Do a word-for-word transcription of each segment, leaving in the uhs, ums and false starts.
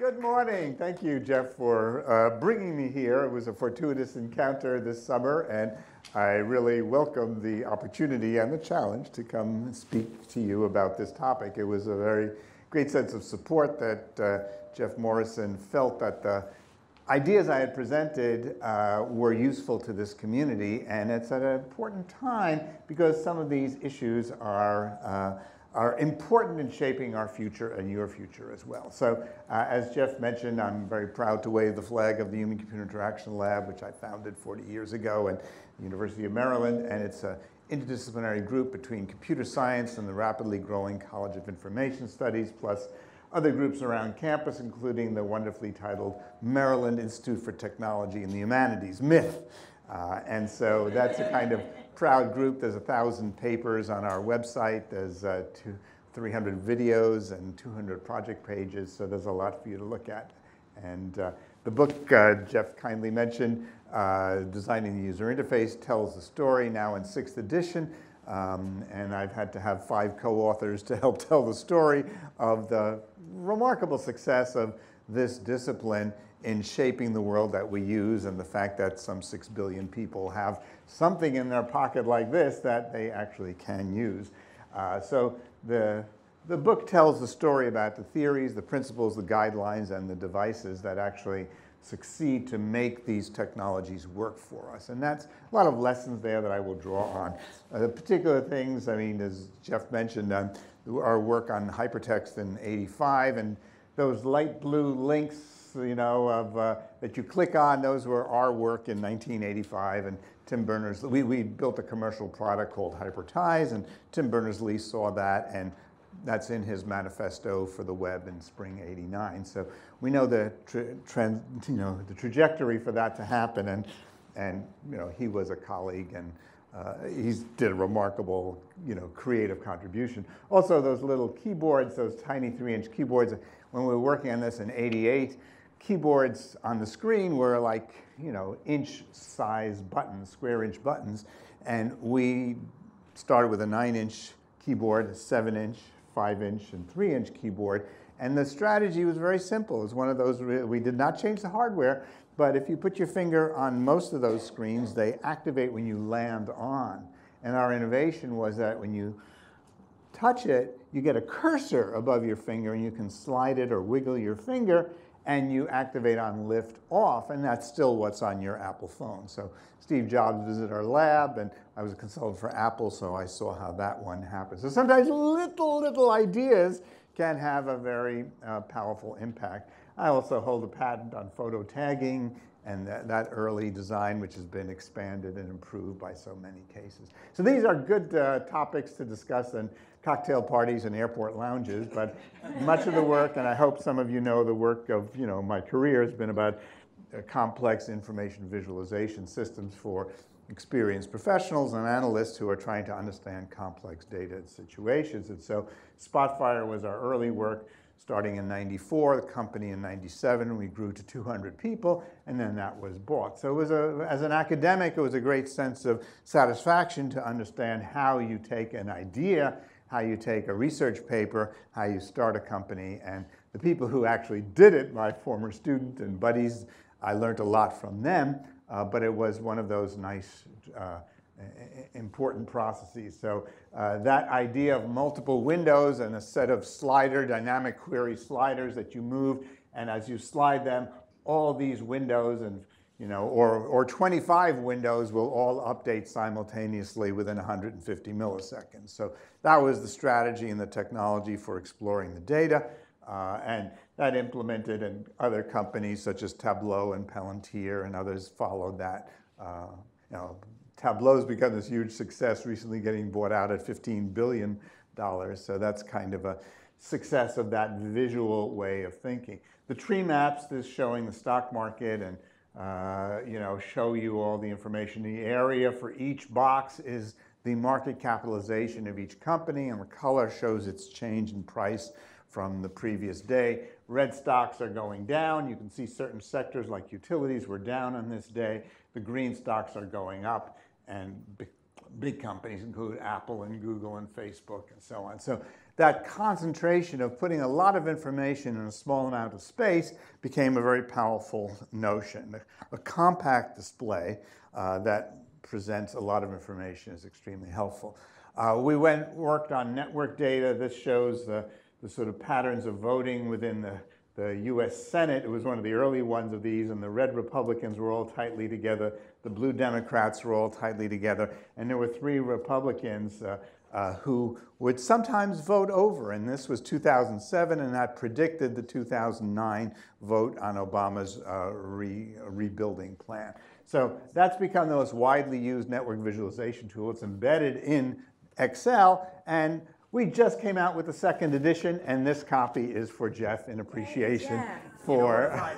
Good morning. Thank you, Jeff, for uh, bringing me here. It was a fortuitous encounter this summer, and I really welcome the opportunity and the challenge to come speak to you about this topic. It was a very great sense of support that uh, Jeff Morrison felt that the ideas I had presented uh, were useful to this community, and it's at an important time because some of these issues are, uh, are important in shaping our future and your future as well. So uh, as Jeff mentioned, I'm very proud to wave the flag of the Human-Computer Interaction Lab, which I founded forty years ago at the University of Maryland, and it's an interdisciplinary group between computer science and the rapidly growing College of Information Studies, plus other groups around campus, including the wonderfully titled Maryland Institute for Technology and the Humanities, MITH. Uh, and so that's a kind of proud group. There's a thousand papers on our website. There's uh, two, three hundred videos and two hundred project pages. So there's a lot for you to look at. And uh, the book uh, Jeff kindly mentioned, uh, Designing the User Interface, tells the story now in sixth edition. Um, and I've had to have five co-authors to help tell the story of the remarkable success of this discipline in shaping the world that we use, and the fact that some six billion people have something in their pocket like this that they actually can use. Uh, so the, the book tells the story about the theories, the principles, the guidelines, and the devices that actually succeed to make these technologies work for us. And that's a lot of lessons there that I will draw on. Uh, the particular things, I mean, as Jeff mentioned, um, our work on hypertext in eighty-five, and those light blue links, you know, of, uh, that you click on, those were our work in nineteen eighty-five. And Tim Berners-Lee, we, we built a commercial product called Hyperties, and Tim Berners-Lee saw that, and that's in his manifesto for the web in spring eighty-nine. So we know the tra trend, you know, the trajectory for that to happen, and and you know, he was a colleague, and uh, he did a remarkable, you know, creative contribution. Also, those little keyboards, those tiny three-inch keyboards. When we were working on this in eighty-eight, keyboards on the screen were like, you know, inch-size buttons, square-inch buttons, and we started with a nine-inch keyboard, a seven-inch. five-inch and three-inch keyboard, and the strategy was very simple. It's one of those, we did not change the hardware, but if you put your finger on most of those screens, they activate when you land on. And our innovation was that when you touch it, you get a cursor above your finger, and you can slide it or wiggle your finger, and you activate on lift off, and that's still what's on your Apple phone. So Steve Jobs visited our lab, and I was a consultant for Apple, so I saw how that one happened. So sometimes little, little ideas can have a very uh, powerful impact. I also hold a patent on photo tagging and that, that early design, which has been expanded and improved by so many cases. So these are good uh, topics to discuss in cocktail parties and airport lounges, but much of the work, and I hope some of you know the work of, you know, my career has been about uh, complex information visualization systems for experienced professionals and analysts who are trying to understand complex data and situations. And so Spotfire was our early work. Starting in ninety-four, the company in ninety-seven, we grew to two hundred people, and then that was bought. So it was a, as an academic, it was a great sense of satisfaction to understand how you take an idea, how you take a research paper, how you start a company, and the people who actually did it, my former student and buddies, I learned a lot from them, uh, but it was one of those nice, uh, important processes. So uh, that idea of multiple windows and a set of slider, dynamic query sliders that you move, and as you slide them, all these windows and, you know, or, or twenty-five windows will all update simultaneously within one hundred fifty milliseconds. So that was the strategy and the technology for exploring the data. Uh, and that implemented, and other companies such as Tableau and Palantir and others followed that. Uh, you know, Tableau's become this huge success, recently getting bought out at fifteen billion dollars. So that's kind of a success of that visual way of thinking. The tree maps, this showing the stock market and uh, you know, show you all the information. The area for each box is the market capitalization of each company, and the color shows its change in price from the previous day. Red stocks are going down. You can see certain sectors like utilities were down on this day. The green stocks are going up. And big companies include Apple and Google and Facebook and so on. So that concentration of putting a lot of information in a small amount of space became a very powerful notion. A compact display uh, that presents a lot of information is extremely helpful. Uh, we went worked on network data. This shows the, the sort of patterns of voting within the, the U S Senate. It was one of the early ones of these, and the red Republicans were all tightly together. The blue Democrats were all tightly together. And there were three Republicans uh, uh, who would sometimes vote over. And this was two thousand seven, and that predicted the two thousand nine vote on Obama's uh, re rebuilding plan. So that's become the most widely used network visualization tool. It's embedded in Excel, and we just came out with the second edition, and this copy is for Jeff in appreciation hey, Jeff. for.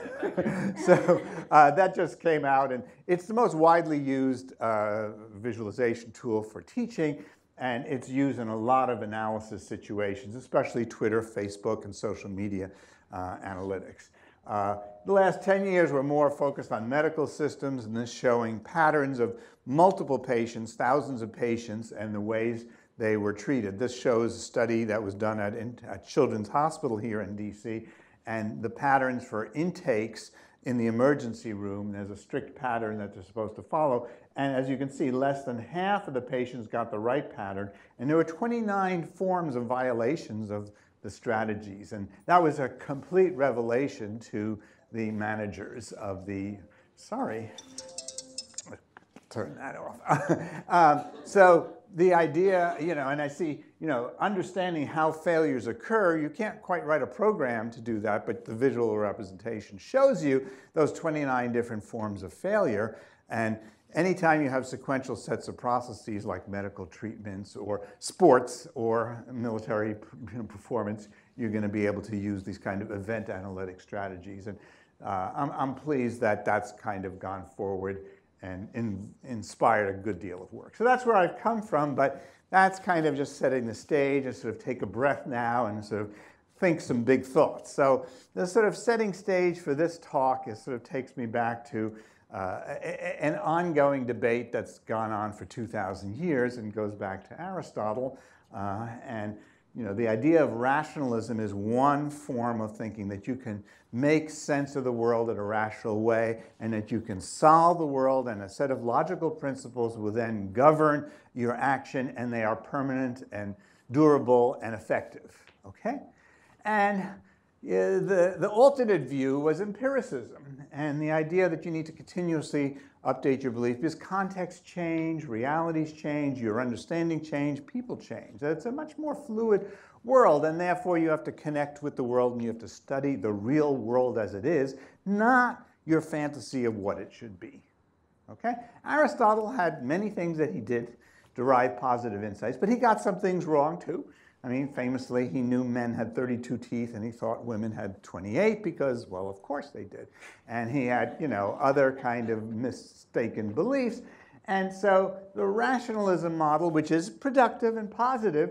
So uh, that just came out, and it's the most widely used uh, visualization tool for teaching, and it's used in a lot of analysis situations, especially Twitter, Facebook, and social media uh, analytics. Uh, the last ten years were more focused on medical systems, and this showing patterns of multiple patients, thousands of patients, and the ways they were treated. This shows a study that was done at, at Children's Hospital here in D C, and the patterns for intakes in the emergency room. There's a strict pattern that they're supposed to follow, and as you can see, less than half of the patients got the right pattern, and there were twenty-nine forms of violations of the strategies. And that was a complete revelation to the managers of the, sorry, turn that off. um, so the idea, you know, and I see, you know, understanding how failures occur, you can't quite write a program to do that, but the visual representation shows you those twenty-nine different forms of failure. And anytime you have sequential sets of processes like medical treatments or sports or military performance, you're going to be able to use these kind of event analytic strategies. And uh, I'm, I'm pleased that that's kind of gone forward and in, inspired a good deal of work. So that's where I've come from, but that's kind of just setting the stage and sort of take a breath now and sort of think some big thoughts. So the sort of setting stage for this talk is sort of takes me back to Uh, an ongoing debate that's gone on for two thousand years and goes back to Aristotle. Uh, and you know, the idea of rationalism is one form of thinking that you can make sense of the world in a rational way and that you can solve the world, and a set of logical principles will then govern your action, and they are permanent and durable and effective. Okay? And Yeah, the, the alternate view was empiricism, and the idea that you need to continuously update your belief because contexts change, realities change, your understanding change, people change. It's a much more fluid world, and therefore you have to connect with the world and you have to study the real world as it is, not your fantasy of what it should be. Okay? Aristotle had many things that he did derive positive insights, but he got some things wrong too. I mean, famously, he knew men had thirty-two teeth, and he thought women had twenty-eight because, well, of course they did. And he had, you know, other kind of mistaken beliefs. And so the rationalism model, which is productive and positive,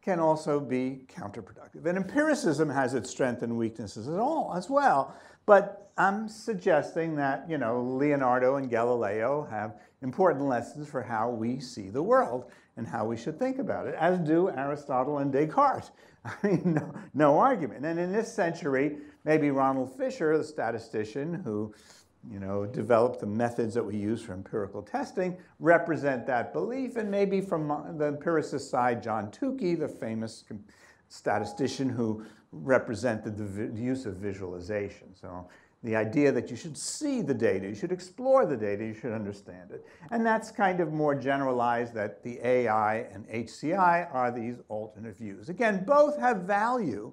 can also be counterproductive. And empiricism has its strengths and weaknesses at all, as well. But I'm suggesting that, you know, Leonardo and Galileo have important lessons for how we see the world and how we should think about it, as do Aristotle and Descartes. I mean, no, no argument. And in this century, maybe Ronald Fisher, the statistician who, you know, developed the methods that we use for empirical testing, represent that belief. And maybe from the empiricist side, John Tukey, the famous statistician who represented the use of visualization. So the idea that you should see the data, you should explore the data, you should understand it. And that's kind of more generalized that the A I and H C I are these alternate views. Again, both have value,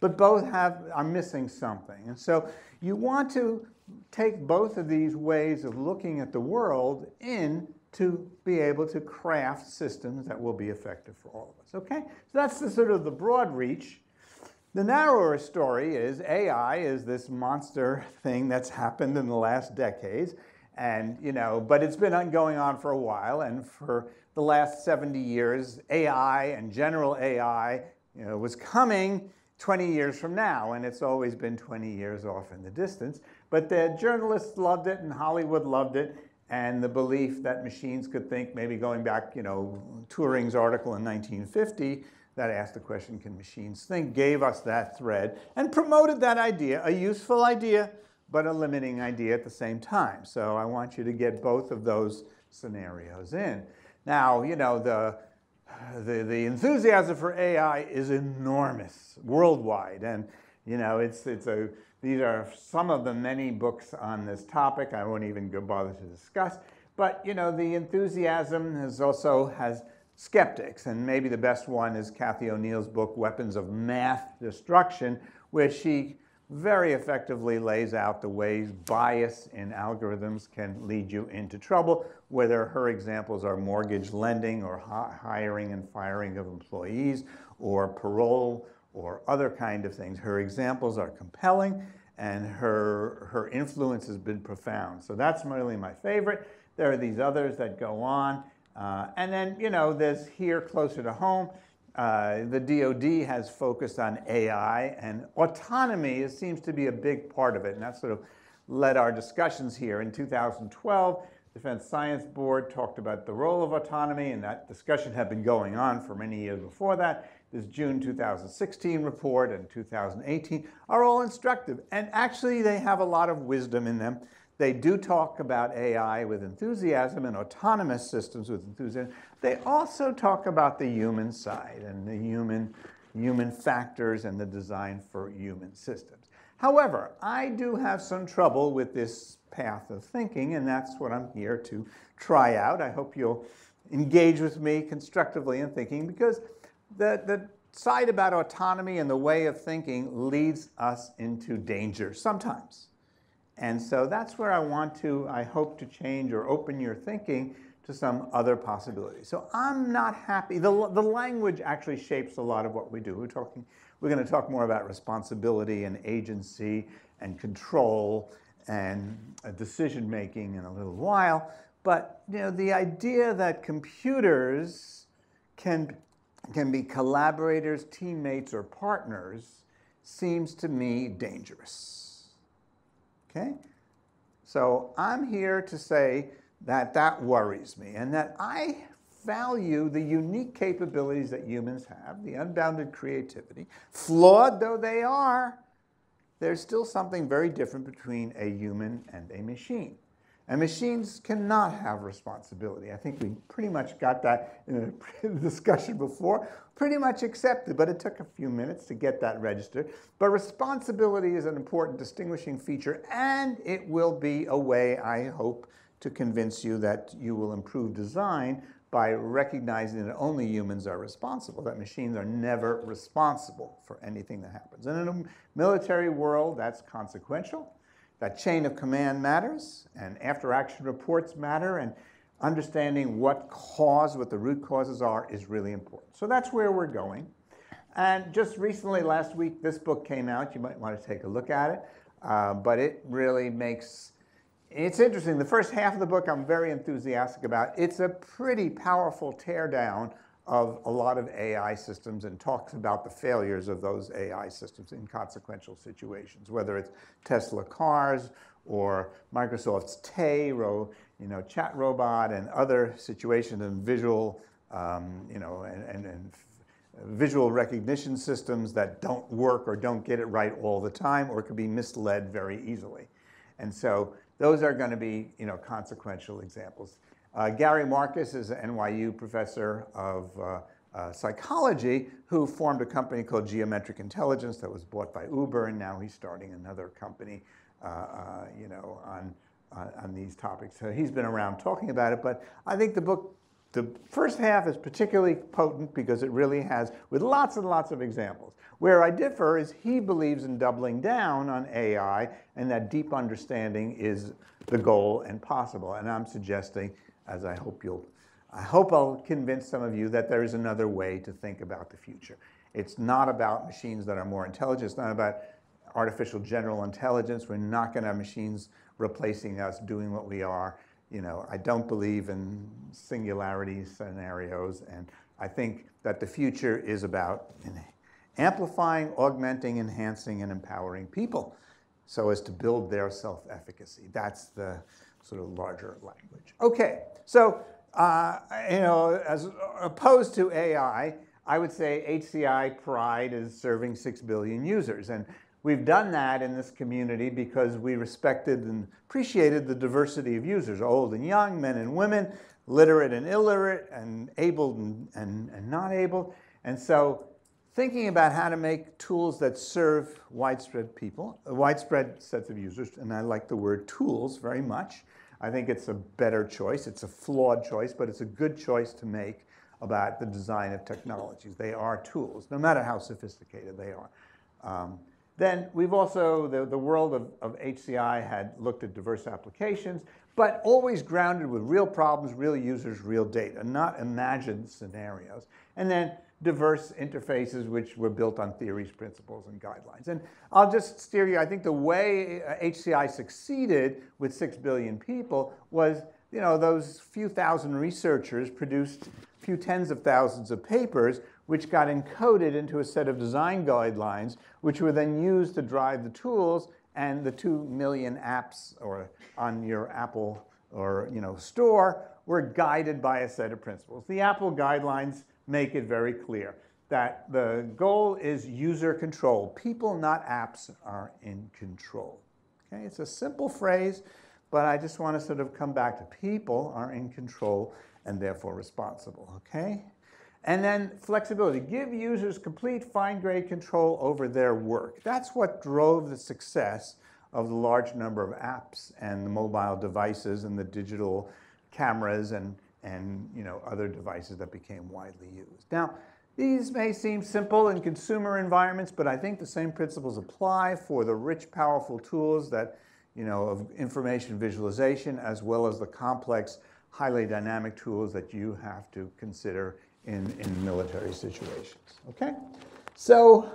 but both have, are missing something. And so you want to take both of these ways of looking at the world in to be able to craft systems that will be effective for all of us, okay? So that's the sort of the broad reach. The narrower story is A I is this monster thing that's happened in the last decades, and you know, but it's been going on for a while, and for the last seventy years, A I and general A I, you know, was coming twenty years from now, and it's always been twenty years off in the distance. But the journalists loved it, and Hollywood loved it, and the belief that machines could think, maybe going back, you know, Turing's article in nineteen fifty that asked the question, can machines think, gave us that thread and promoted that idea, a useful idea, but a limiting idea at the same time. So I want you to get both of those scenarios in. Now, you know, the, the, the enthusiasm for A I is enormous worldwide. And, you know, it's, it's a, these are some of the many books on this topic. I won't even go bother to discuss. But, you know, the enthusiasm has also has skeptics. And maybe the best one is Cathy O'Neill's book, Weapons of Math Destruction, where she very effectively lays out the ways bias in algorithms can lead you into trouble, whether her examples are mortgage lending or hiring and firing of employees or parole or other kind of things. Her examples are compelling and her, her influence has been profound. So that's really my favorite. There are these others that go on. Uh, and then, you know, there's here closer to home. Uh, the D O D has focused on A I, and autonomy is, seems to be a big part of it, and that sort of led our discussions here. In two thousand twelve, Defense Science Board talked about the role of autonomy, and that discussion had been going on for many years before that. This June two thousand sixteen report and two thousand eighteen are all instructive, and actually they have a lot of wisdom in them. They do talk about A I with enthusiasm and autonomous systems with enthusiasm. They also talk about the human side and the human, human factors and the design for human systems. However, I do have some trouble with this path of thinking, and that's what I'm here to try out. I hope you'll engage with me constructively in thinking, because the, the side about autonomy and the way of thinking leads us into danger sometimes. And so that's where I want to, I hope to change or open your thinking to some other possibilities. So I'm not happy. The, the language actually shapes a lot of what we do. We're talking, we're going to talk more about responsibility and agency and control and decision making in a little while. But, you know, the idea that computers can, can be collaborators, teammates, or partners seems to me dangerous. Okay? So I'm here to say that that worries me, and that I value the unique capabilities that humans have, the unbounded creativity. Flawed though they are, there's still something very different between a human and a machine. And machines cannot have responsibility. I think we pretty much got that in a discussion before, pretty much accepted, but it took a few minutes to get that registered. But responsibility is an important distinguishing feature, and it will be a way, I hope, to convince you that you will improve design by recognizing that only humans are responsible, that machines are never responsible for anything that happens. And in a military world, that's consequential. That chain of command matters, and after-action reports matter, and understanding what cause, what the root causes are, is really important. So that's where we're going. And just recently, last week, this book came out. You might want to take a look at it. Uh, but it really makes, it's interesting. The first half of the book I'm very enthusiastic about. It's a pretty powerful teardown of a lot of A I systems and talks about the failures of those A I systems in consequential situations, whether it's Tesla cars or Microsoft's Tay, you know, chat robot, and other situations and visual, um, you know, and, and, and visual recognition systems that don't work or don't get it right all the time or can be misled very easily. And so those are going to be, you know, consequential examples. Uh, Gary Marcus is an N Y U professor of uh, uh, psychology who formed a company called Geometric Intelligence that was bought by Uber, and now he's starting another company, uh, uh, you know, on, uh, on these topics. So he's been around talking about it, but I think the book, the first half is particularly potent because it really has, with lots and lots of examples. Where I differ is he believes in doubling down on A I and that deep understanding is the goal and possible, and I'm suggesting, as I hope you'll, I hope I'll convince some of you that there is another way to think about the future. It's not about machines that are more intelligent. It's not about artificial general intelligence. We're not going to have machines replacing us, doing what we are. You know, I don't believe in singularity scenarios, and I think that the future is about amplifying, augmenting, enhancing, and empowering people so as to build their self-efficacy. That's the sort of larger language. Okay, so uh, you know, as opposed to A I, I would say H C I pride is serving six billion users, and we've done that in this community because we respected and appreciated the diversity of users, old and young, men and women, literate and illiterate, and abled and, and, and not abled. And so thinking about how to make tools that serve widespread people, widespread sets of users, and I like the word tools very much. I think it's a better choice. It's a flawed choice, but it's a good choice to make about the design of technologies. They are tools, no matter how sophisticated they are. Um, then we've also, the, the world of, of H C I had looked at diverse applications, but always grounded with real problems, real users, real data, not imagined scenarios. And then diverse interfaces, which were built on theories, principles, and guidelines. And I'll just steer you, I think the way H C I succeeded with six billion people was, you know, those few thousand researchers produced few tens of thousands of papers, which got encoded into a set of design guidelines, which were then used to drive the tools and the two million apps or on your Apple or you know store were guided by a set of principles. The Apple guidelines make it very clear that the goal is user control. People, not apps, are in control. Okay, it's a simple phrase, but I just want to sort of come back to people are in control and therefore responsible, okay? And then flexibility, give users complete fine-grained control over their work. That's what drove the success of the large number of apps and the mobile devices and the digital cameras and, and you know, other devices that became widely used. Now, these may seem simple in consumer environments, but I think the same principles apply for the rich, powerful tools that, you know, of information visualization as well as the complex highly dynamic tools that you have to consider in, in military situations, okay? So,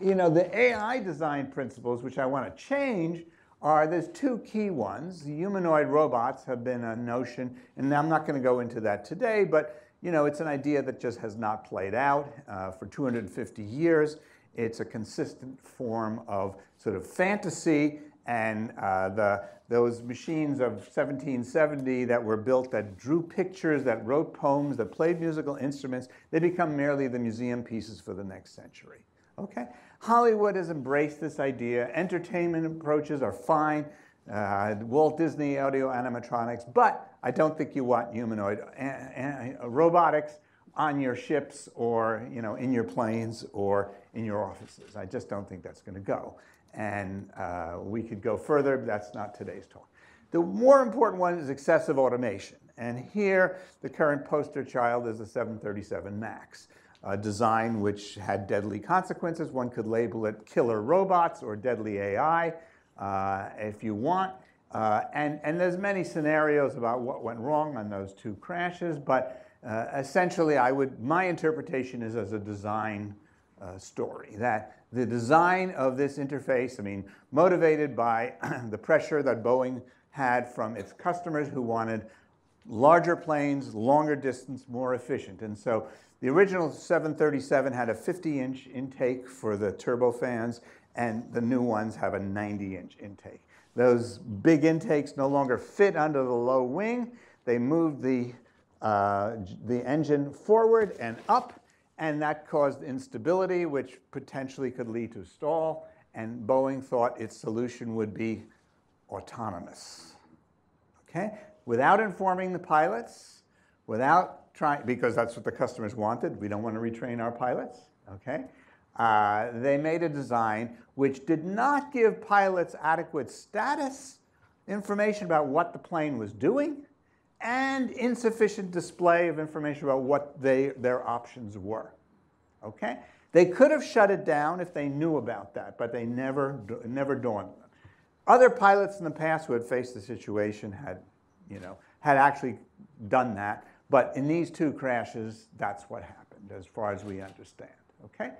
you know, the A I design principles, which I want to change, are there's two key ones. Humanoid robots have been a notion, and I'm not going to go into that today, but, you know, it's an idea that just has not played out uh, for two hundred fifty years. It's a consistent form of sort of fantasy, and uh, the those machines of seventeen seventy that were built that drew pictures, that wrote poems, that played musical instruments, they become merely the museum pieces for the next century, okay? Hollywood has embraced this idea. Entertainment approaches are fine. Uh, Walt Disney audio animatronics, but I don't think you want humanoid a a robotics on your ships or, you know, in your planes or in your offices. I just don't think that's going to go. And uh, we could go further, but that's not today's talk. The more important one is excessive automation. And here, the current poster child is the seven thirty-seven MAX, a design which had deadly consequences. One could label it killer robots or deadly A I uh, if you want. Uh, and, and there's many scenarios about what went wrong on those two crashes, but uh, essentially, I would, my interpretation is as a design uh, story, that the design of this interface, I mean, motivated by the pressure that Boeing had from its customers who wanted larger planes, longer distance, more efficient. And so the original seven thirty-seven had a fifty inch intake for the turbofans, and the new ones have a ninety inch intake. Those big intakes no longer fit under the low wing. They moved the, uh, the engine forward and up, and that caused instability, which potentially could lead to stall. And Boeing thought its solution would be autonomous, okay? Without informing the pilots, without trying, because that's what the customers wanted. We don't want to retrain our pilots, okay? Uh, they made a design which did not give pilots adequate status information about what the plane was doing, and insufficient display of information about what they, their options were, okay? They could have shut it down if they knew about that, but they never, never dawned on them. Other pilots in the past who had faced the situation had, you know, had actually done that, but in these two crashes, that's what happened, as far as we understand, okay?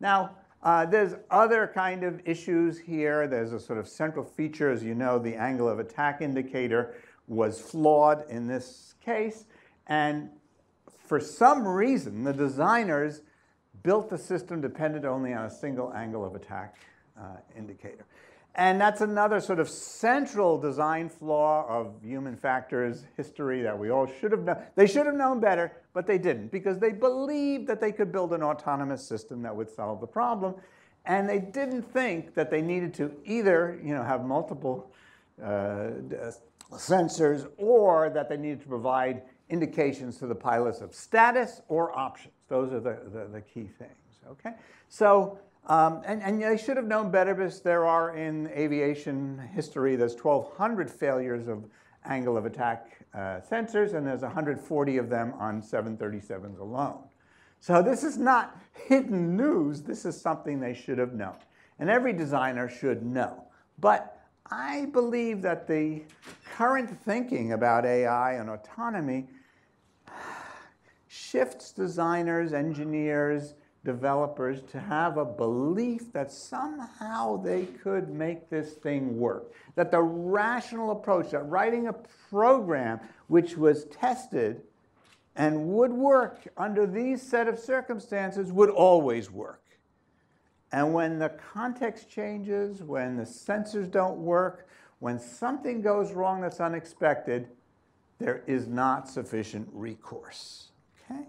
Now, uh, there's other kind of issues here. There's a sort of central feature, as you know, the angle of attack indicator was flawed in this case, and for some reason, the designers built the system dependent only on a single angle of attack uh, indicator. And that's another sort of central design flaw of human factors history that we all should have known. They should have known better, but they didn't, because they believed that they could build an autonomous system that would solve the problem. And they didn't think that they needed to either, you know, have multiple uh, sensors, or that they needed to provide indications to the pilots of status or options. Those are the, the, the key things, okay? So, um, and, and they should have known better, because there are in aviation history, there's twelve hundred failures of angle of attack uh, sensors, and there's one hundred forty of them on seven thirty-sevens alone. So this is not hidden news. This is something they should have known. And every designer should know. But I believe that the current thinking about A I and autonomy shifts designers, engineers, developers to have a belief that somehow they could make this thing work. That the rational approach, that writing a program which was tested and would work under these set of circumstances would always work. And when the context changes, when the sensors don't work, when something goes wrong that's unexpected, there is not sufficient recourse, okay?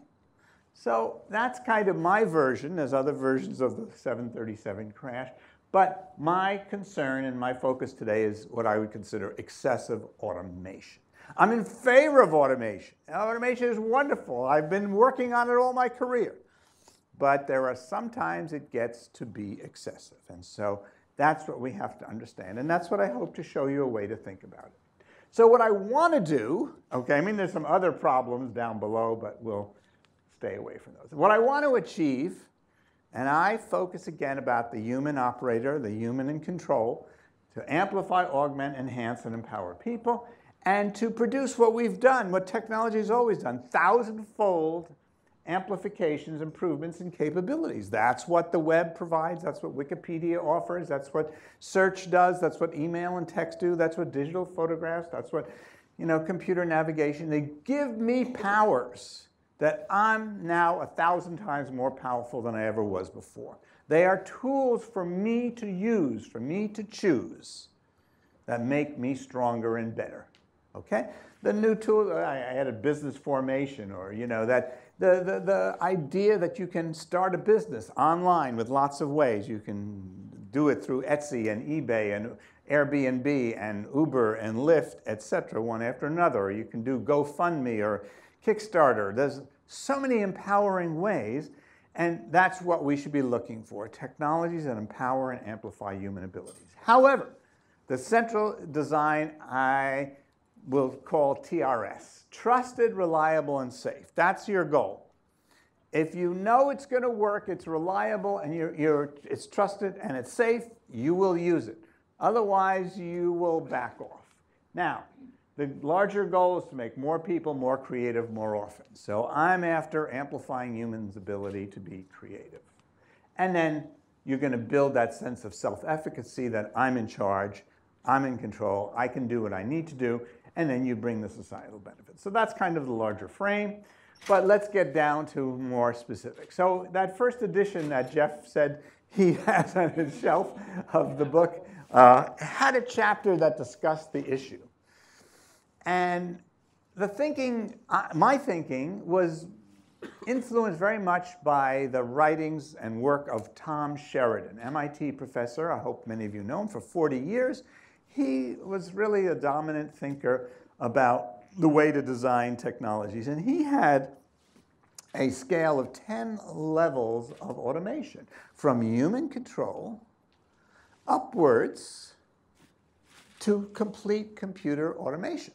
So that's kind of my version. There's other versions of the seven thirty-seven crash, but my concern and my focus today is what I would consider excessive automation. I'm in favor of automation. Automation is wonderful. I've been working on it all my career. But there are sometimes it gets to be excessive. And so that's what we have to understand. And that's what I hope to show you a way to think about it. So what I want to do, okay, I mean, there's some other problems down below, but we'll stay away from those. What I want to achieve, and I focus again about the human operator, the human in control, to amplify, augment, enhance, and empower people, and to produce what we've done, what technology has always done, thousand-fold amplifications, improvements, and capabilities. That's what the web provides. That's what Wikipedia offers. That's what search does. That's what email and text do. That's what digital photographs. That's what, you know, computer navigation. They give me powers that I'm now a thousand times more powerful than I ever was before. They are tools for me to use, for me to choose, that make me stronger and better. Okay? The new tool, I had a business formation, or, you know, that the, the, the idea that you can start a business online with lots of ways. You can do it through Etsy and eBay and Airbnb and Uber and Lyft, et cetera, one after another. Or you can do GoFundMe or Kickstarter. There's so many empowering ways, and that's what we should be looking for, technologies that empower and amplify human abilities. However, the central design I we'll call T R S, trusted, reliable, and safe. That's your goal. If you know it's going to work, it's reliable, and you're, you're, it's trusted and it's safe, you will use it. Otherwise, you will back off. Now, the larger goal is to make more people more creative more often. So I'm after amplifying humans' ability to be creative. And then you're going to build that sense of self-efficacy that I'm in charge, I'm in control, I can do what I need to do, and then you bring the societal benefits. So that's kind of the larger frame, but let's get down to more specifics. So that first edition that Jeff said he has on his shelf of the book uh, had a chapter that discussed the issue. And the thinking, uh, my thinking, was influenced very much by the writings and work of Tom Sheridan, M I T professor. I hope many of you know him, for forty years. He was really a dominant thinker about the way to design technologies. And he had a scale of ten levels of automation, from human control upwards to complete computer automation.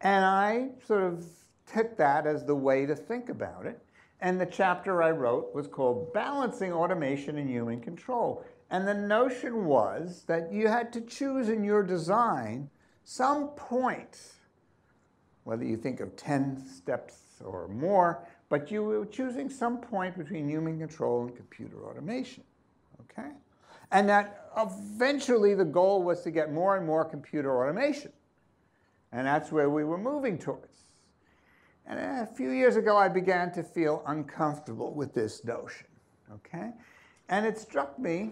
And I sort of took that as the way to think about it. And the chapter I wrote was called Balancing Automation and Human Control. And the notion was that you had to choose in your design some point, whether you think of ten steps or more, but you were choosing some point between human control and computer automation, okay? And that eventually the goal was to get more and more computer automation. And that's where we were moving towards. And a few years ago, I began to feel uncomfortable with this notion, okay? And it struck me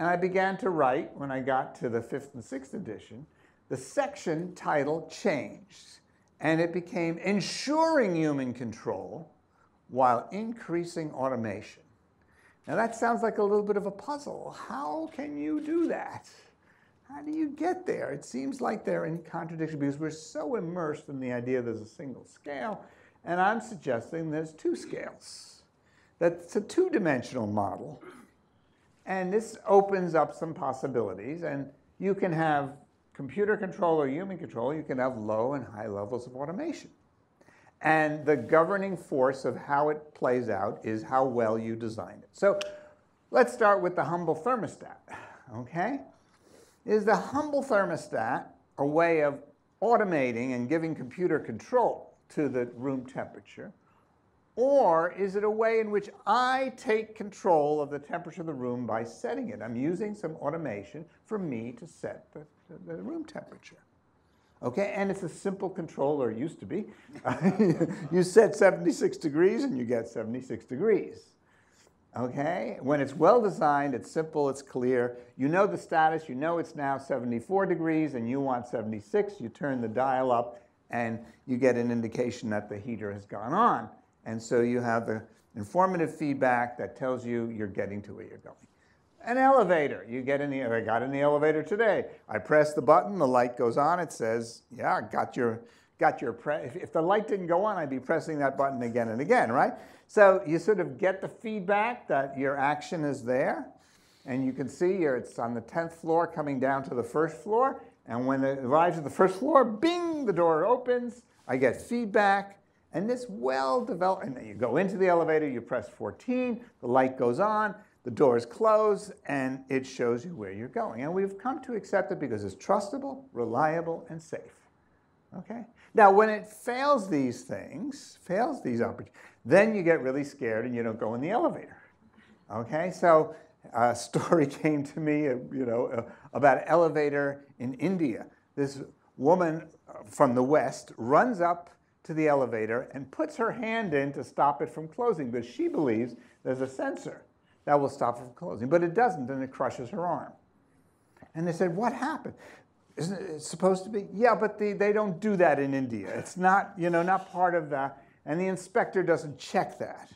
And I began to write, when I got to the fifth and sixth edition, the section title changed. And it became Ensuring Human Control While Increasing Automation. Now that sounds like a little bit of a puzzle. How can you do that? How do you get there? It seems like they're in contradiction because we're so immersed in the idea there's a single scale. And I'm suggesting there's two scales. That's a two-dimensional model. And this opens up some possibilities. And you can have computer control or human control. You can have low and high levels of automation. And the governing force of how it plays out is how well you designed it. So let's start with the humble thermostat, okay? Is the humble thermostat a way of automating and giving computer control to the room temperature? Or is it a way in which I take control of the temperature of the room by setting it? I'm using some automation for me to set the, the, the room temperature. Okay, and it's a simple control, or it used to be. You set seventy-six degrees and you get seventy-six degrees. Okay, when it's well designed, it's simple, it's clear. You know the status, you know it's now seventy-four degrees and you want seventy-six, you turn the dial up and you get an indication that the heater has gone on. And so you have the informative feedback that tells you you're getting to where you're going. An elevator, you get in the, I got in the elevator today. I press the button, the light goes on, it says, yeah, got your, got your, pre if, if the light didn't go on, I'd be pressing that button again and again, right? So you sort of get the feedback that your action is there, and you can see here it's on the tenth floor coming down to the first floor, and when it arrives at the first floor, bing, the door opens, I get feedback, and this well-developed, and then you go into the elevator, you press fourteen, the light goes on, the doors close, and it shows you where you're going. And we've come to accept it because it's trustable, reliable, and safe. Okay? Now, when it fails these things, fails these opportunities, then you get really scared and you don't go in the elevator. Okay? So a story came to me, you know, about an elevator in India. This woman from the West runs up to the elevator and puts her hand in to stop it from closing because she believes there's a sensor that will stop it from closing, but it doesn't, and it crushes her arm. And they said, what happened? Isn't it supposed to be? Yeah, but the, they don't do that in India. It's not, you know, not part of that, and the inspector doesn't check that.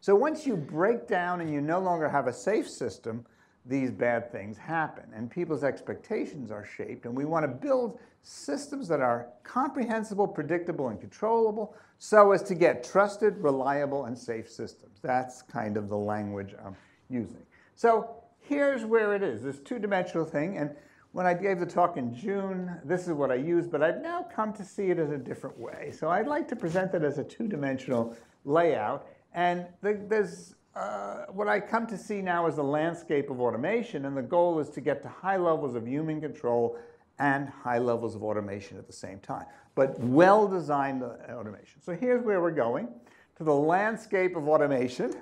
So once you break down and you no longer have a safe system, these bad things happen, and people's expectations are shaped, and we want to build systems that are comprehensible, predictable, and controllable so as to get trusted, reliable, and safe systems. That's kind of the language I'm using. So here's where it is, this two-dimensional thing, and when I gave the talk in June, this is what I used, but I've now come to see it as a different way. So I'd like to present it as a two-dimensional layout, and there's Uh, what I come to see now is the landscape of automation, and the goal is to get to high levels of human control and high levels of automation at the same time, but well-designed automation. So here's where we're going. To the landscape of automation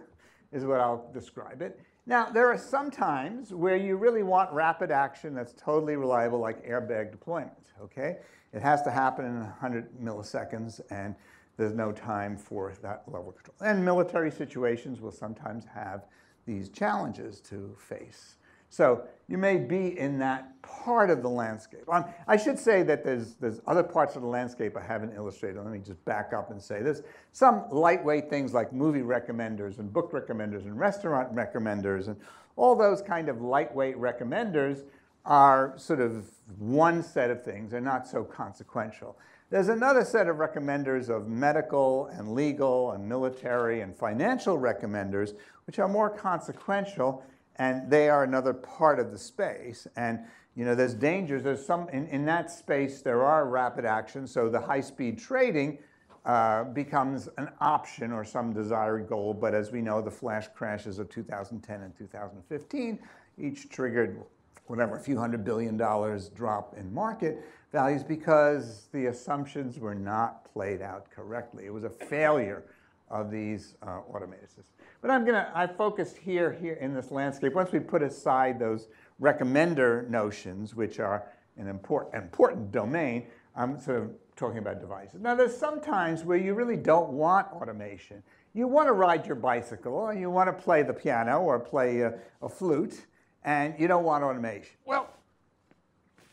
is what I'll describe it. Now, there are some times where you really want rapid action that's totally reliable, like airbag deployment, okay? It has to happen in one hundred milliseconds, and there's no time for that level of control. And military situations will sometimes have these challenges to face. So you may be in that part of the landscape. Um, I should say that there's, there's other parts of the landscape I haven't illustrated. Let me just back up and say this. Some lightweight things like movie recommenders and book recommenders and restaurant recommenders and all those kind of lightweight recommenders are sort of one set of things. They're not so consequential. There's another set of recommenders of medical and legal and military and financial recommenders, which are more consequential, and they are another part of the space. And you know, there's dangers. There's some in, in that space. There are rapid actions, so the high-speed trading uh, becomes an option or some desired goal. But as we know, the flash crashes of two thousand ten and two thousand fifteen each triggered whatever, a few hundred billion dollars drop in market values because the assumptions were not played out correctly. It was a failure of these uh, automated systems. But I'm gonna, I focused here, here in this landscape. Once we put aside those recommender notions, which are an important, important domain, I'm sort of talking about devices. Now there's some times where you really don't want automation. You wanna ride your bicycle, or you wanna play the piano or play a, a flute, and you don't want automation. Well,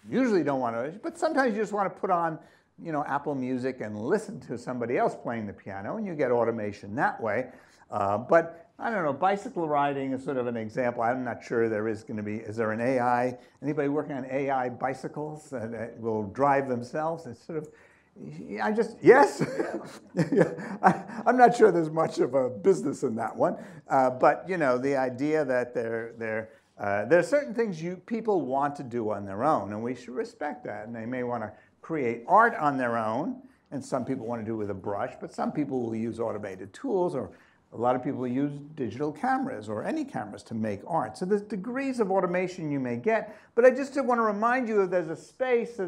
usually don't want automation, but sometimes you just want to put on, you know, Apple Music and listen to somebody else playing the piano, and you get automation that way. Uh, but I don't know, bicycle riding is sort of an example. I'm not sure there is going to be, is there an A I, anybody working on A I bicycles that will drive themselves? It's sort of, I just, yes, I, I'm not sure there's much of a business in that one. Uh, but, you know, the idea that there, there, uh, there are certain things you people want to do on their own, and we should respect that. And they may want to create art on their own, and some people want to do it with a brush, but some people will use automated tools, or a lot of people use digital cameras or any cameras to make art. So there's degrees of automation you may get, but I just want to remind you that there's a space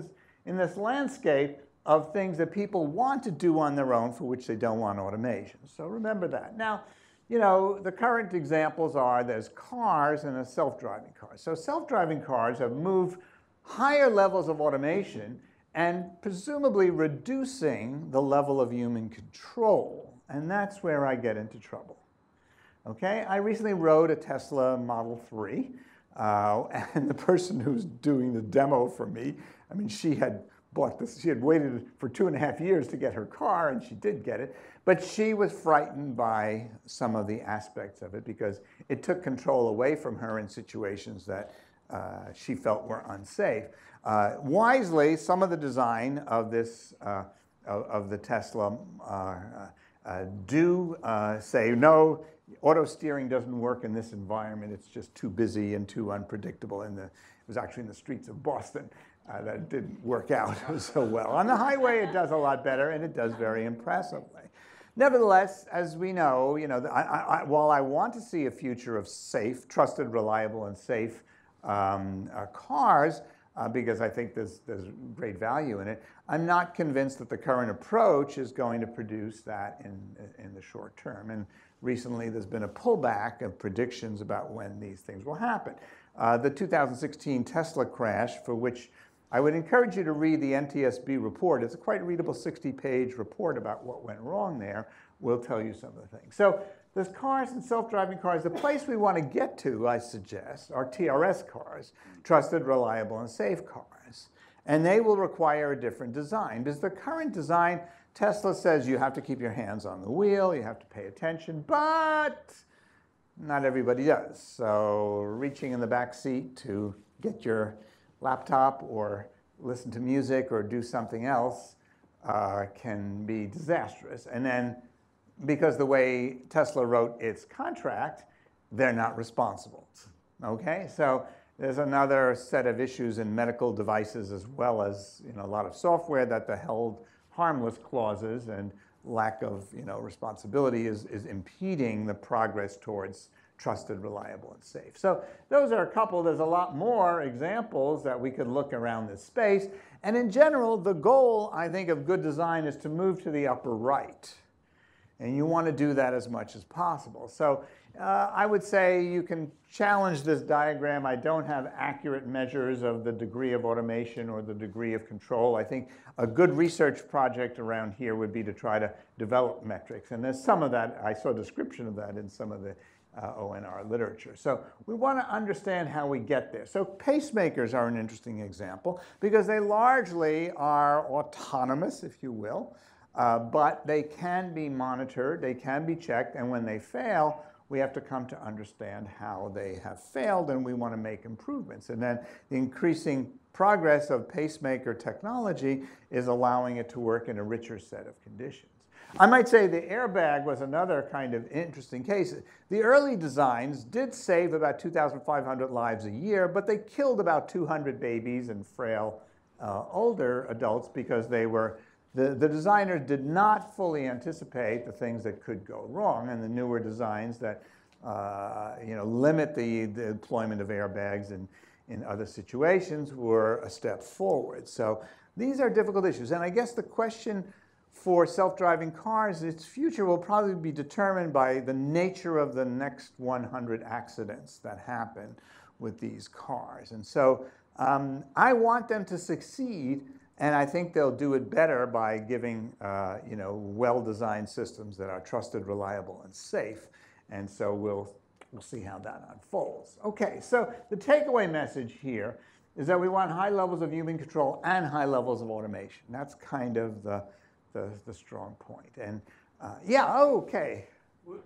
in this landscape of things that people want to do on their own for which they don't want automation. So remember that. Now, you know, the current examples are there's cars and there's self-driving cars. So self-driving cars have moved higher levels of automation and presumably reducing the level of human control. And that's where I get into trouble. Okay, I recently rode a Tesla Model three, uh, and the person who's doing the demo for me, I mean, she had bought this, she had waited for two and a half years to get her car, and she did get it, but she was frightened by some of the aspects of it because it took control away from her in situations that uh, she felt were unsafe. Uh, wisely, some of the design of this, uh, of, of the Tesla, uh, Uh, do uh, say, no, auto steering doesn't work in this environment. It's just too busy and too unpredictable. And it was actually in the streets of Boston uh, that it didn't work out so well. On the highway, it does a lot better, and it does very impressively. Nevertheless, as we know, you know, I, I, I, while I want to see a future of safe, trusted, reliable, and safe um, uh, cars, Uh, because I think there's, there's great value in it. I'm not convinced that the current approach is going to produce that in, in the short term. And recently there's been a pullback of predictions about when these things will happen. Uh, the two thousand sixteen Tesla crash, for which I would encourage you to read the N T S B report. It's a quite readable sixty page report about what went wrong there. We'll tell you some of the things. So there's cars and self-driving cars. The place we want to get to, I suggest, are T R S cars, trusted, reliable, and safe cars. And they will require a different design. Because the current design, Tesla says you have to keep your hands on the wheel, you have to pay attention, but not everybody does. So reaching in the back seat to get your laptop or listen to music or do something else uh, can be disastrous. And then, because the way Tesla wrote its contract, they're not responsible. Okay, so there's another set of issues in medical devices, as well as, you know, a lot of software that the held harmless clauses and lack of, you know, responsibility is, is impeding the progress towards trusted, reliable, and safe. So those are a couple. There's a lot more examples that we could look around this space. And in general, the goal, I think, of good design is to move to the upper right. And you want to do that as much as possible. So uh, I would say you can challenge this diagram. I don't have accurate measures of the degree of automation or the degree of control. I think a good research project around here would be to try to develop metrics. And there's some of that. I saw a description of that in some of the uh, O N R literature. So we want to understand how we get there. So pacemakers are an interesting example because they largely are autonomous, if you will. Uh, but they can be monitored, they can be checked, and when they fail, we have to come to understand how they have failed, and we want to make improvements. And then the increasing progress of pacemaker technology is allowing it to work in a richer set of conditions. I might say the airbag was another kind of interesting case. The early designs did save about two thousand five hundred lives a year, but they killed about two hundred babies and frail uh, older adults because they were The, the designers did not fully anticipate the things that could go wrong, and the newer designs that uh, you know, limit the, the deployment of airbags in, in other situations were a step forward. So these are difficult issues. And I guess the question for self-driving cars, its future will probably be determined by the nature of the next one hundred accidents that happen with these cars. And so um, I want them to succeed. And I think they'll do it better by giving, uh, you know, well-designed systems that are trusted, reliable, and safe. And so we'll We'll see how that unfolds. Okay, so the takeaway message here is that we want high levels of human control and high levels of automation. That's kind of the, the, the strong point. And uh, yeah, okay. What,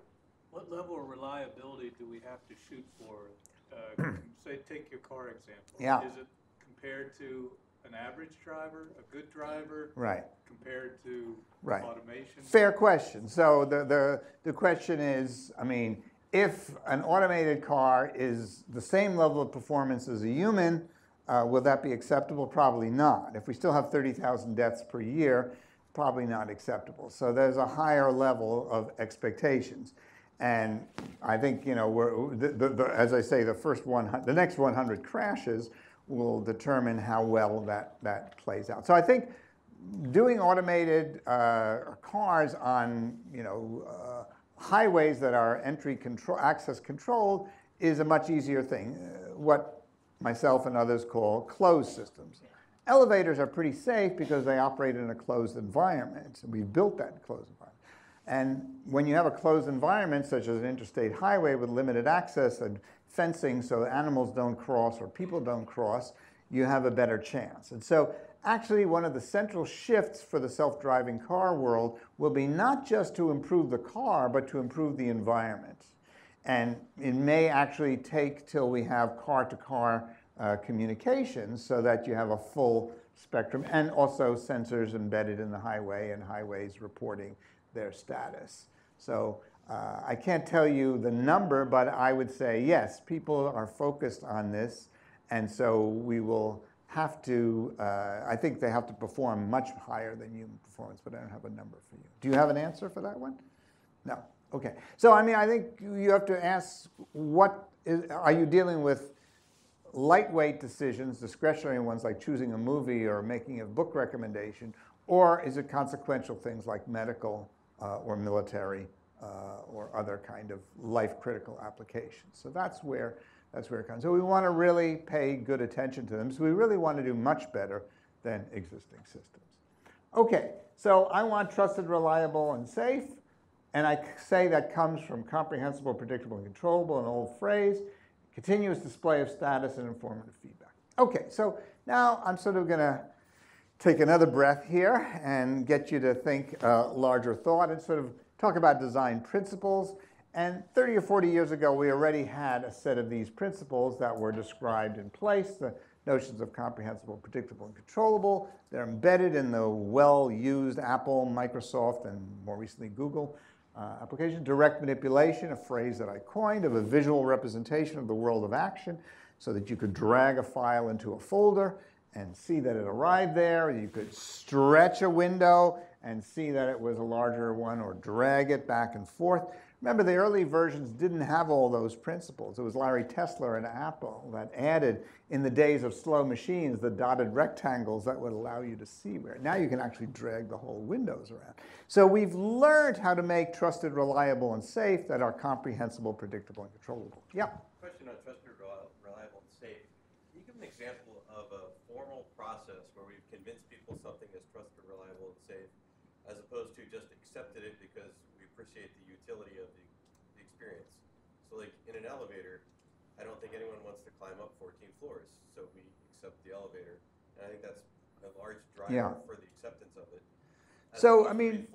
what level of reliability do we have to shoot for? Uh, say, take your car example. Yeah. Is it compared to an average driver, a good driver, right, compared to right. automation? Fair question. So the, the, the question is, I mean, if an automated car is the same level of performance as a human, uh, will that be acceptable? Probably not. If we still have thirty thousand deaths per year, probably not acceptable. So there's a higher level of expectations. And I think, you know, we're, the, the, the, as I say, the, first one, the next one hundred crashes will determine how well that, that plays out. So I think doing automated uh, cars on, you know, uh, highways that are entry control, access controlled is a much easier thing, uh, what myself and others call closed systems. Elevators are pretty safe because they operate in a closed environment. We've built that closed environment. And when you have a closed environment, such as an interstate highway with limited access and fencing so animals don't cross or people don't cross, you have a better chance. And so actually, one of the central shifts for the self-driving car world will be not just to improve the car, but to improve the environment. And it may actually take till we have car-to-car uh, communications so that you have a full spectrum, and also sensors embedded in the highway and highways reporting their status. So uh, I can't tell you the number, but I would say, yes, people are focused on this, and so we will have to, uh, I think they have to perform much higher than human performance, but I don't have a number for you. Do you have an answer for that one? No. Okay. So, I mean, I think you have to ask, what is, are you dealing with lightweight decisions, discretionary ones like choosing a movie or making a book recommendation, or is it consequential things like medical uh, or military uh, or other kind of life-critical applications? So that's where That's where it comes. So we want to really pay good attention to them. So we really want to do much better than existing systems. Okay, so I want trusted, reliable, and safe. And I say that comes from comprehensible, predictable, and controllable, an old phrase, continuous display of status and informative feedback. Okay, so now I'm sort of going to take another breath here and get you to think uh, larger thought and sort of talk about design principles. And thirty or forty years ago, we already had a set of these principles that were described in place, the notions of comprehensible, predictable, and controllable. They're embedded in the well-used Apple, Microsoft, and more recently Google uh, application. Direct manipulation, a phrase that I coined, of a visual representation of the world of action so that you could drag a file into a folder and see that it arrived there. You could stretch a window and see that it was a larger one, or drag it back and forth. Remember, the early versions didn't have all those principles. It was Larry Tesler and Apple that added, in the days of slow machines, the dotted rectangles that would allow you to see where. Now you can actually drag the whole windows around. So we've learned how to make trusted, reliable, and safe that are comprehensible, predictable, and controllable. Yeah? Question on trusted, reliable, and safe. Can you give an example of a formal process where we've convinced people something is trusted, reliable, and safe, as opposed to just accepted it because we appreciate the utility of the, the experience? So like in an elevator, I don't think anyone wants to climb up fourteen floors, so we accept the elevator. And I think that's a large driver yeah. for the acceptance of it. As so, I mean,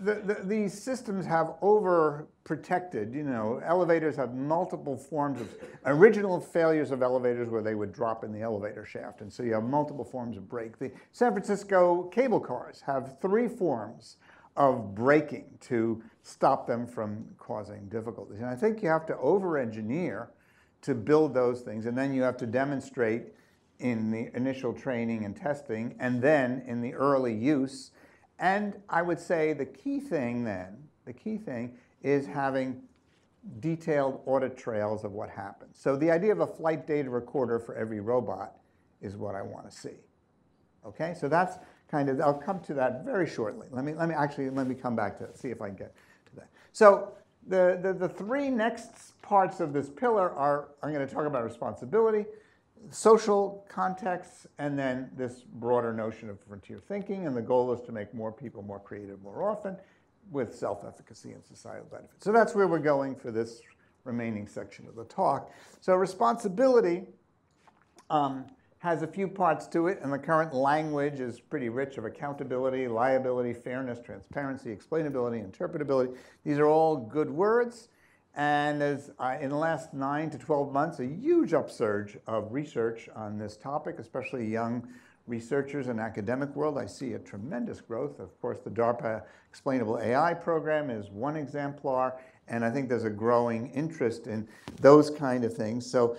the, the, these systems have over-protected, you know, elevators have multiple forms of original failures of elevators where they would drop in the elevator shaft. And so you have multiple forms of break. The San Francisco cable cars have three forms of braking to stop them from causing difficulties. And I think you have to over-engineer to build those things. And then you have to demonstrate in the initial training and testing, and then in the early use. And I would say the key thing then, the key thing is having detailed audit trails of what happened. So the idea of a flight data recorder for every robot is what I want to see. Okay, so that's kind of, I'll come to that very shortly. Let me, let me actually, let me come back to it, see if I can get to that. So the, the, the three next parts of this pillar are, I'm going to talk about responsibility, social contexts, and then this broader notion of frontier thinking. And the goal is to make more people more creative more often with self-efficacy and societal benefits. So that's where we're going for this remaining section of the talk. So responsibility um, has a few parts to it, and the current language is pretty rich of accountability, liability, fairness, transparency, explainability, interpretability. These are all good words. And as, uh, in the last nine to twelve months, a huge upsurge of research on this topic, especially young researchers in the academic world. I see a tremendous growth. Of course, the DARPA Explainable A I program is one exemplar, and I think there's a growing interest in those kind of things. So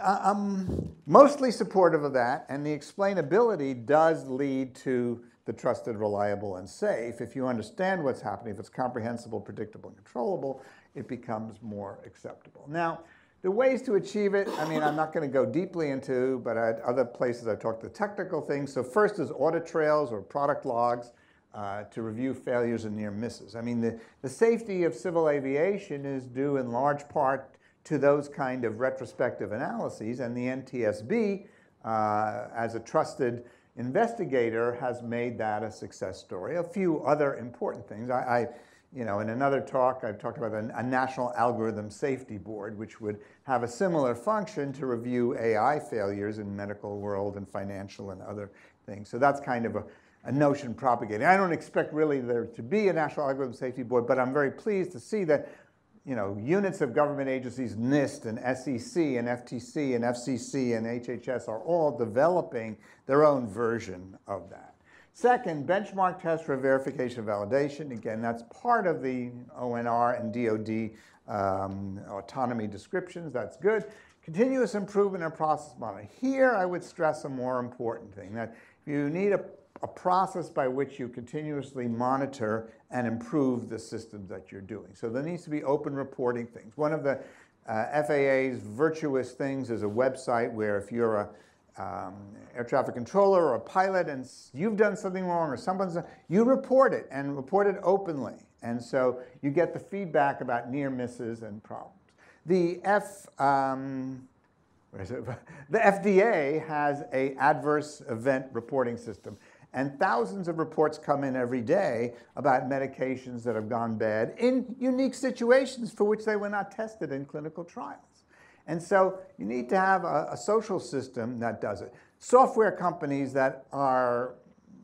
uh, I'm mostly supportive of that, and the explainability does lead to the trusted, reliable, and safe. If you understand what's happening, if it's comprehensible, predictable, and controllable, it becomes more acceptable. Now, the ways to achieve it, I mean, I'm not going to go deeply into, but at other places I talked the technical things. So first is audit trails or product logs uh, to review failures and near misses. I mean, the, the safety of civil aviation is due in large part to those kind of retrospective analyses, and the N T S B, uh, as a trusted investigator, has made that a success story. A few other important things. I, I You know, in another talk, I've talked about a National Algorithm Safety Board, which would have a similar function to review A I failures in medical world and financial and other things. So that's kind of a, a notion propagating. I don't expect really there to be a National Algorithm Safety Board, but I'm very pleased to see that, you know, units of government agencies, NIST and S E C and F T C and F C C and H H S, are all developing their own version of that. Second, benchmark tests for verification and validation. Again, that's part of the O N R and D O D um, autonomy descriptions. That's good. Continuous improvement and process modeling. Here, I would stress a more important thing, that you need a, a process by which you continuously monitor and improve the systems that you're doing. So there needs to be open reporting things. One of the uh, F A A's virtuous things is a website where if you're a Um, air traffic controller or a pilot and you've done something wrong or someone's done, you report it and report it openly. And so you get the feedback about near misses and problems. The, F, um, where is it? The F D A has an adverse event reporting system. And thousands of reports come in every day about medications that have gone bad in unique situations for which they were not tested in clinical trials. And so you need to have a, a social system that does it. Software companies that are,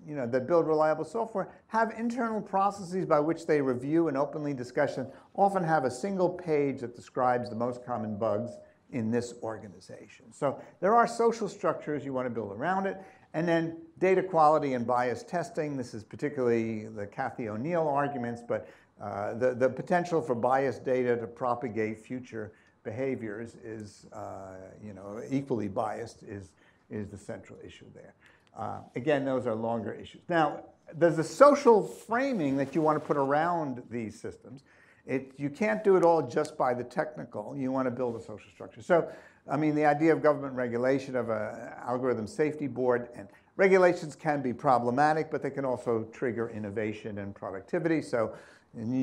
you know, that build reliable software have internal processes by which they review and openly discuss, often have a single page that describes the most common bugs in this organization. So there are social structures you want to build around it. And then data quality and bias testing. This is particularly the Cathy O'Neill arguments, but uh, the, the potential for biased data to propagate future behaviors is, uh, you know, equally biased is, is the central issue there. Uh, again, those are longer issues. Now, there's a social framing that you want to put around these systems. It, you can't do it all just by the technical. You want to build a social structure. So, I mean, the idea of government regulation of an algorithm safety board, and regulations can be problematic, but they can also trigger innovation and productivity. So,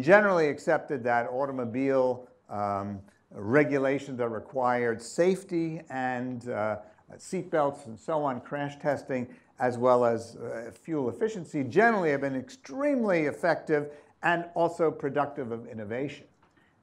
generally accepted that automobile um, regulations that required safety and uh, seatbelts and so on, crash testing, as well as uh, fuel efficiency, generally have been extremely effective and also productive of innovation.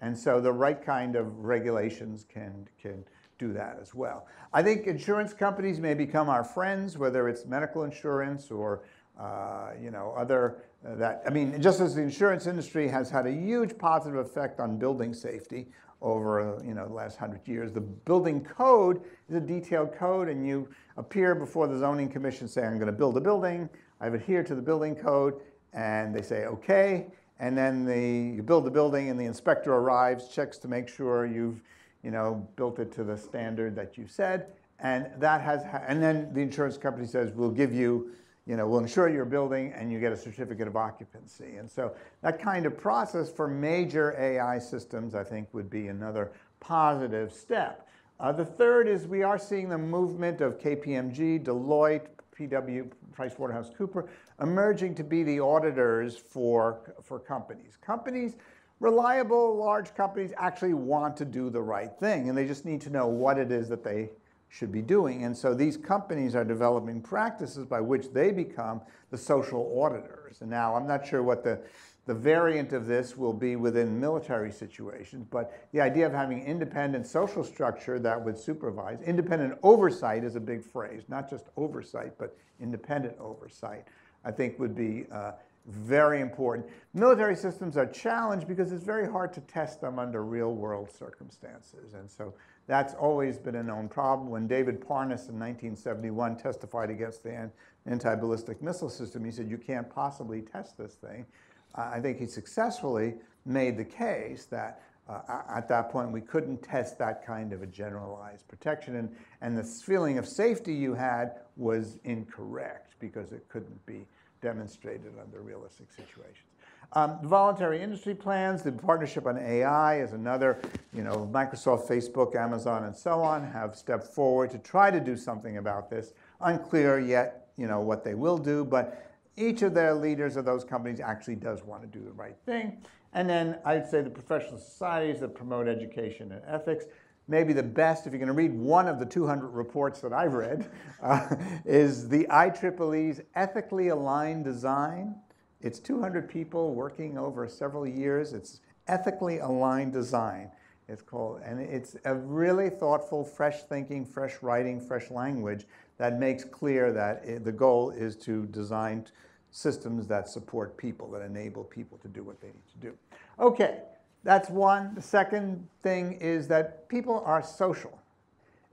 And so the right kind of regulations can, can do that as well. I think insurance companies may become our friends, whether it's medical insurance or Uh, you know, other uh, that, I mean, just as the insurance industry has had a huge positive effect on building safety over, uh, you know, the last hundred years, the building code is a detailed code, and you appear before the zoning commission saying, I'm going to build a building, I've adhered to the building code, and they say, okay, and then the, you build the building, and the inspector arrives, checks to make sure you've, you know, built it to the standard that you said, and that has, ha and then the insurance company says, we'll give you, you know, we'll insure your building, and you get a certificate of occupancy. And so that kind of process for major A I systems, I think, would be another positive step. Uh, the third is we are seeing the movement of K P M G, Deloitte, P W, PricewaterhouseCoopers, emerging to be the auditors for, for companies. Companies, reliable, large companies, actually want to do the right thing, and they just need to know what it is that they should be doing. And so these companies are developing practices by which they become the social auditors. And now I'm not sure what the The variant of this will be within military situations, but the idea of having independent social structure that would supervise, independent oversight is a big phrase, not just oversight, but independent oversight, I think would be uh, very important. Military systems are challenged because it's very hard to test them under real-world circumstances, and so that's always been a known problem. When David Parnas in nineteen seventy-one testified against the anti-ballistic missile system, he said, you can't possibly test this thing. I think he successfully made the case that uh, at that point we couldn't test that kind of a generalized protection, and, and the feeling of safety you had was incorrect because it couldn't be demonstrated under realistic situations. Um, voluntary industry plans, the partnership on A I is another, you know, Microsoft, Facebook, Amazon, and so on have stepped forward to try to do something about this. Unclear yet, you know, what they will do, but each of their leaders of those companies actually does want to do the right thing. And then I'd say the professional societies that promote education and ethics. Maybe the best, if you're going to read one of the two hundred reports that I've read, uh, is the I triple E's Ethically Aligned Design. It's two hundred people working over several years. It's Ethically Aligned Design, it's called. And it's a really thoughtful, fresh thinking, fresh writing, fresh language that makes clear that it, the goal is to design systems that support people, that enable people to do what they need to do. Okay, that's one. The second thing is that people are social,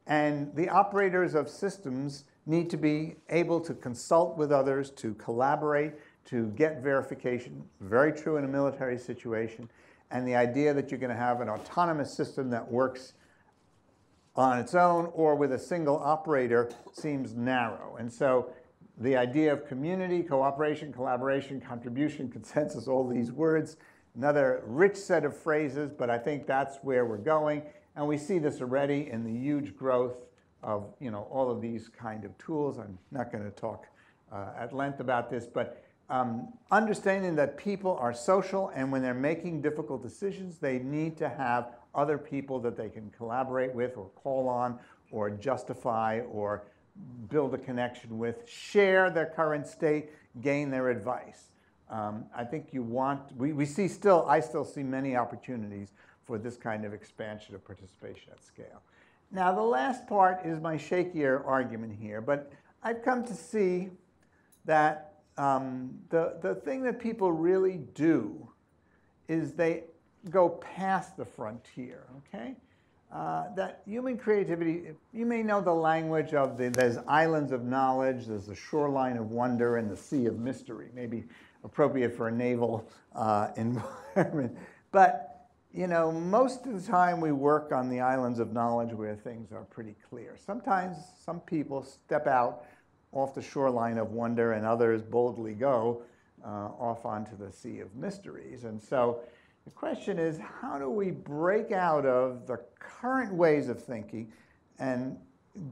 and the operators of systems need to be able to consult with others, to collaborate, to get verification. Very true in a military situation. And the idea that you're going to have an autonomous system that works on its own or with a single operator seems narrow. And so the idea of community, cooperation, collaboration, contribution, consensus, all these words, another rich set of phrases, but I think that's where we're going. And we see this already in the huge growth of, you know, all of these kind of tools. I'm not going to talk uh, at length about this, but um, understanding that people are social, and when they're making difficult decisions, they need to have other people that they can collaborate with or call on or justify or build a connection with, share their current state, gain their advice. Um, I think you want, we, we see still, I still see many opportunities for this kind of expansion of participation at scale. Now, the last part is my shakier argument here, but I've come to see that um, the, the thing that people really do is they go past the frontier, okay? Uh, that human creativity, you may know the language of the, there's islands of knowledge, there's the shoreline of wonder, and the sea of mystery, maybe appropriate for a naval uh, environment. But, you know, most of the time we work on the islands of knowledge where things are pretty clear. Sometimes some people step out off the shoreline of wonder and others boldly go uh, off onto the sea of mysteries. And so the question is, how do we break out of the current ways of thinking and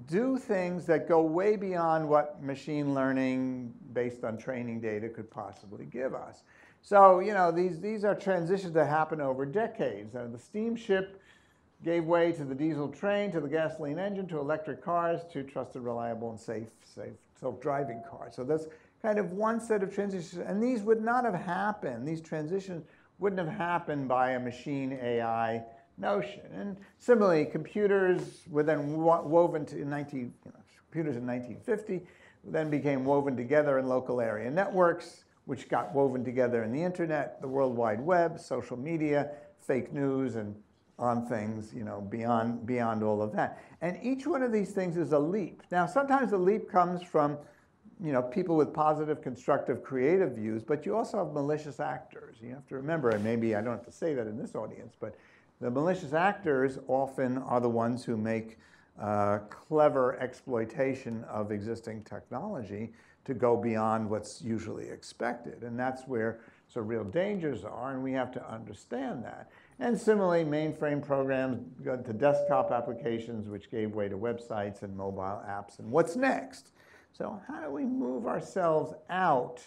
do things that go way beyond what machine learning based on training data could possibly give us? So, you know, these, these are transitions that happen over decades. Uh, the steamship gave way to the diesel train, to the gasoline engine, to electric cars, to trusted, reliable, and safe, safe self-driving cars. So that's kind of one set of transitions. And these would not have happened. These transitions wouldn't have happened by a machine A I notion. And similarly, computers were then wo woven to in 19, you know, computers in nineteen fifty then became woven together in local area networks, which got woven together in the internet, the World Wide Web, social media, fake news, and on things, you know, beyond beyond all of that. And each one of these things is a leap. Now, sometimes the leap comes from, you know, people with positive, constructive, creative views, but you also have malicious actors. You have to remember, and maybe I don't have to say that in this audience, but the malicious actors often are the ones who make uh, clever exploitation of existing technology to go beyond what's usually expected. And that's where so real dangers are, and we have to understand that. And similarly, mainframe programs go to desktop applications, which gave way to websites and mobile apps, and what's next? So how do we move ourselves out?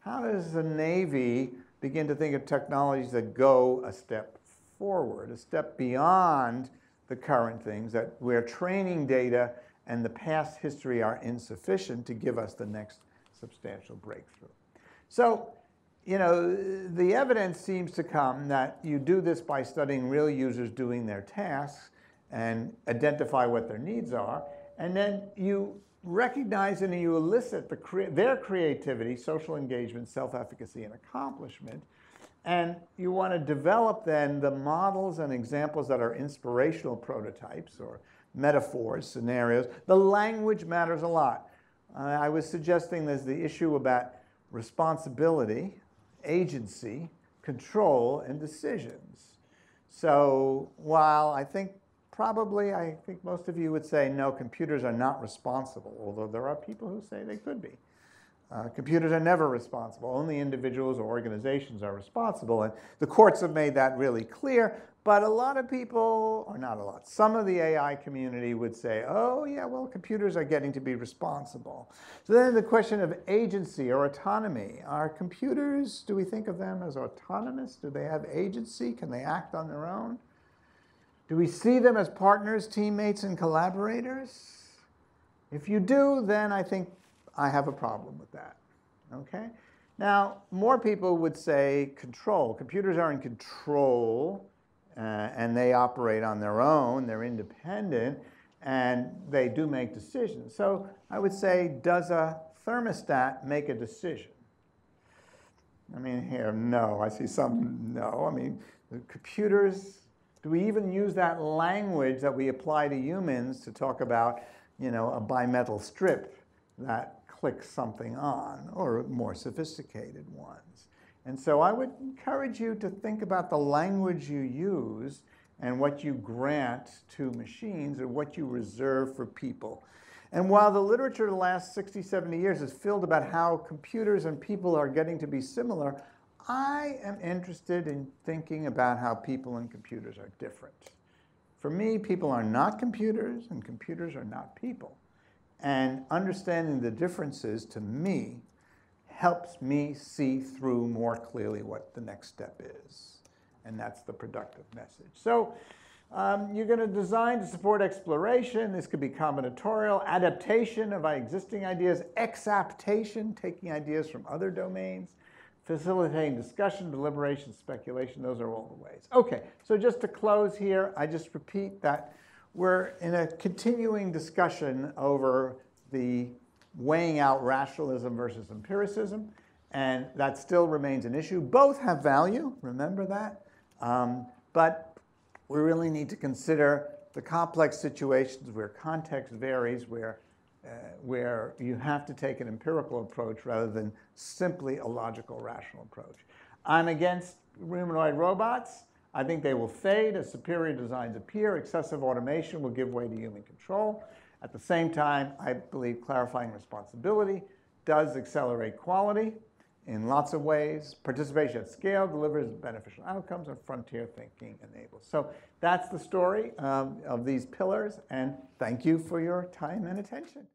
How does the Navy begin to think of technologies that go a step forward, a step beyond the current things, that where training data and the past history are insufficient to give us the next substantial breakthrough? So you know, the evidence seems to come that you do this by studying real users doing their tasks and identify what their needs are, and then you recognize and you elicit the cre their creativity, social engagement, self-efficacy, and accomplishment. And you want to develop then the models and examples that are inspirational prototypes or metaphors, scenarios. The language matters a lot. Uh, I was suggesting there's the issue about responsibility, agency, control, and decisions. So while I think probably, I think most of you would say, no, computers are not responsible, although there are people who say they could be. Uh, computers are never responsible. Only individuals or organizations are responsible. And the courts have made that really clear. But a lot of people, or not a lot, some of the A I community would say, oh, yeah, well, computers are getting to be responsible. So then the question of agency or autonomy. Are computers, do we think of them as autonomous? Do they have agency? Can they act on their own? Do we see them as partners, teammates, and collaborators? If you do, then I think I have a problem with that, okay? Now, more people would say control. Computers are in control, uh, and they operate on their own. They're independent, and they do make decisions. So I would say, does a thermostat make a decision? I mean, here, no. I see some no. I mean, the computers, do we even use that language that we apply to humans to talk about, you know, a bimetal strip that clicks something on, or more sophisticated ones? And so I would encourage you to think about the language you use and what you grant to machines or what you reserve for people. And while the literature the last sixty, seventy years is filled about how computers and people are getting to be similar, I am interested in thinking about how people and computers are different. For me, people are not computers, and computers are not people. And understanding the differences, to me, helps me see through more clearly what the next step is. And that's the productive message. So um, you're going to design to support exploration. This could be combinatorial, adaptation of existing ideas, exaptation, taking ideas from other domains, facilitating discussion, deliberation, speculation. Those are all the ways. OK, so just to close here, I just repeat that we're in a continuing discussion over the weighing out rationalism versus empiricism, and that still remains an issue. Both have value, remember that, um, but we really need to consider the complex situations where context varies, where, uh, where you have to take an empirical approach rather than simply a logical, rational approach. I'm against humanoid robots. I think they will fade as superior designs appear. Excessive automation will give way to human control. At the same time, I believe clarifying responsibility does accelerate quality in lots of ways. Participation at scale delivers beneficial outcomes, and frontier thinking enables. So that's the story um, of these pillars, and thank you for your time and attention.